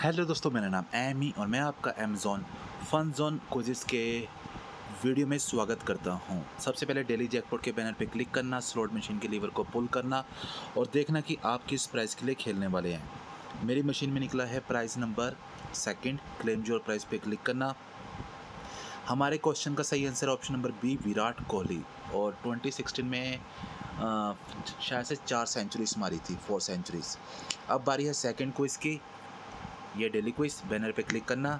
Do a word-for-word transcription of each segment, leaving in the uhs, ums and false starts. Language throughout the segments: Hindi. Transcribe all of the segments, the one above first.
हेलो दोस्तों, मेरा नाम एमी और मैं आपका अमेज़ॉन फन जोन क्विज़ के वीडियो में स्वागत करता हूं। सबसे पहले डेली जैकपॉट के बैनर पे क्लिक करना, स्लॉट मशीन के लीवर को पुल करना और देखना कि आप किस प्राइस के लिए खेलने वाले हैं। मेरी मशीन में निकला है prize number second, claim your prize पे क्लिक करना। हमारे क्वेश्चन का सही answer option number B Virat Kohli. और ट्वेंटी सिक्सटीन में शायद से चार सेंचुरीज मारी थी, फोर सेंचुरीज। अब बारी है सेकेंड क्विज़ की। ये डेली क्विज़ बैनर पे क्लिक करना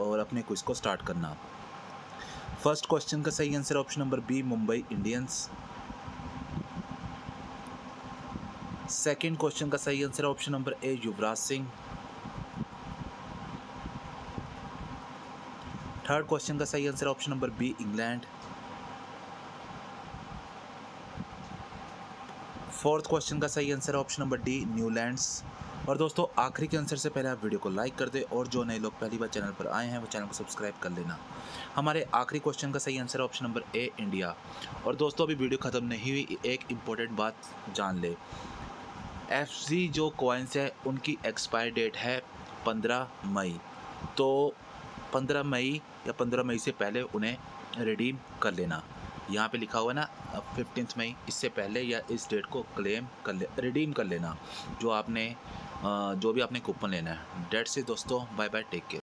और अपने क्विज़ को स्टार्ट करना। फर्स्ट क्वेश्चन का सही answer option number B Mumbai Indians. Second question का सही answer option number A Yuvraj Singh. Third question का सही answer option number B England. Fourth question का सही answer option number D New Zealands. और दोस्तों, आखिरी के आंसर से पहले आप वीडियो को लाइक कर दें और जो नए लोग पहली बार चैनल पर आए हैं वो चैनल को सब्सक्राइब कर लेना। हमारे आखिरी क्वेश्चन का सही answer option number A India. और दोस्तों, अभी वीडियो ख़त्म नहीं हुई, एक इम्पोर्टेंट बात जान ले। एफ सी जो कॉइन्स है उनकी एक्सपायर डेट है पंद्रह मई, तो पंद्रह मई या पंद्रह मई से पहले उन्हें रिडीम कर लेना। यहाँ पे लिखा हुआ ना फिफ्टीन मई, इससे पहले या इस डेट को क्लेम कर ले, रिडीम कर लेना जो आपने जो भी आपने कूपन लेना है। डेट से दोस्तों, बाय बाय, टेक केयर।